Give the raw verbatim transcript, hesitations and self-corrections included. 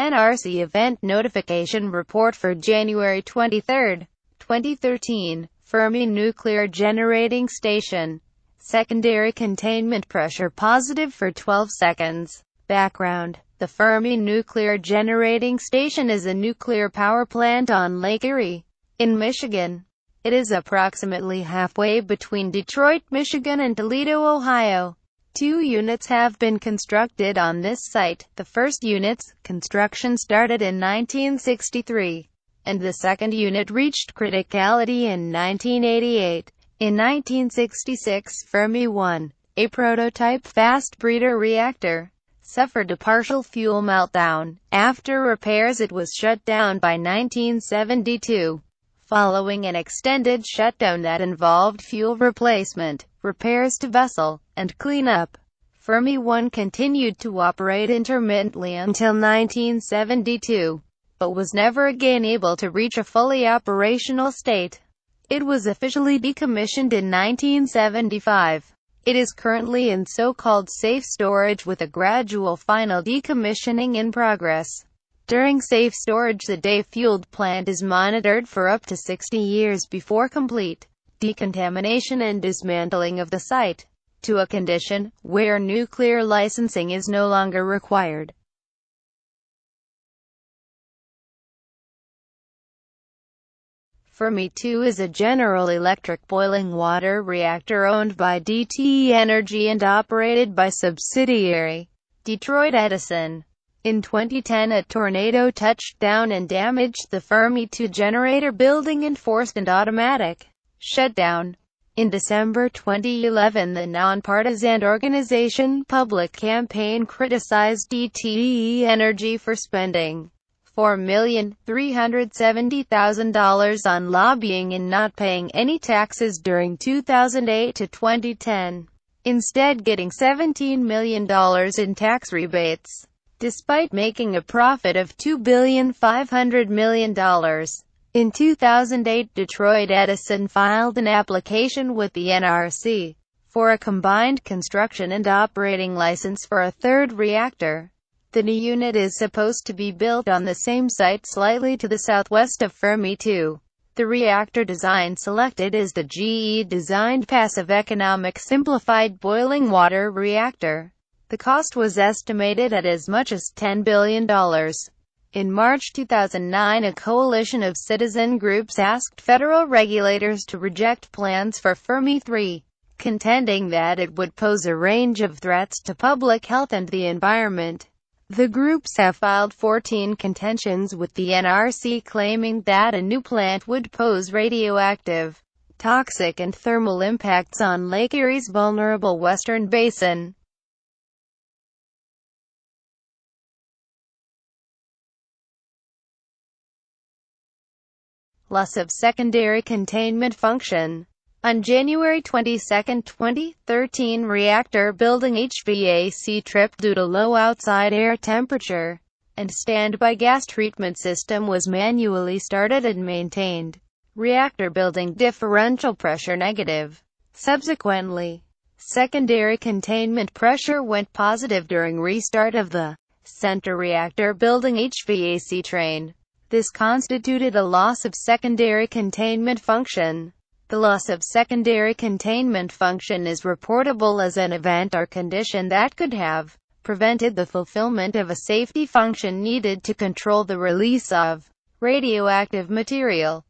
N R C Event Notification Report for January twenty-third, twenty thirteen, Fermi Nuclear Generating Station. Secondary containment pressure positive for twelve seconds. Background: the Fermi Nuclear Generating Station is a nuclear power plant on Lake Erie, in Michigan. It is approximately halfway between Detroit, Michigan and Toledo, Ohio. Two units have been constructed on this site. The first unit's construction started in nineteen sixty-three, and the second unit reached criticality in nineteen eighty-eight. In nineteen sixty-six, Fermi one, a prototype fast breeder reactor, suffered a partial fuel meltdown. After repairs, it was shut down by nineteen seventy-two. Following an extended shutdown that involved fuel replacement, repairs to vessel, and cleanup, Fermi one continued to operate intermittently until nineteen seventy-two, but was never again able to reach a fully operational state. It was officially decommissioned in nineteen seventy-five. It is currently in so-called safe storage with a gradual final decommissioning in progress. During safe storage, the day-fueled plant is monitored for up to sixty years before complete decontamination and dismantling of the site to a condition where nuclear licensing is no longer required. Fermi two is a General Electric boiling water reactor owned by D T E Energy and operated by subsidiary Detroit Edison. In twenty ten, a tornado touched down and damaged the Fermi two generator building and forced an automatic shutdown. In December twenty eleven, the nonpartisan organization Public Campaign criticized D T E Energy for spending four million three hundred seventy thousand dollars on lobbying and not paying any taxes during two thousand eight to twenty ten, instead getting seventeen million dollars in tax rebates. Despite making a profit of two billion five hundred million dollars. In two thousand eight, Detroit Edison filed an application with the N R C for a combined construction and operating license for a third reactor. The new unit is supposed to be built on the same site slightly to the southwest of Fermi two. The reactor design selected is the G E-designed Passive Economic Simplified Boiling Water Reactor. The cost was estimated at as much as ten billion dollars. In March two thousand nine, a coalition of citizen groups asked federal regulators to reject plans for Fermi three, contending that it would pose a range of threats to public health and the environment. The groups have filed fourteen contentions with the N R C claiming that a new plant would pose radioactive, toxic and thermal impacts on Lake Erie's vulnerable western basin. Loss of secondary containment function. On January twenty-second, twenty thirteen, reactor building H V A C tripped due to low outside air temperature, and standby gas treatment system was manually started and maintained. Reactor building differential pressure negative. Subsequently, secondary containment pressure went positive during restart of the center reactor building H V A C train. This constituted a loss of secondary containment function. The loss of secondary containment function is reportable as an event or condition that could have prevented the fulfillment of a safety function needed to control the release of radioactive material.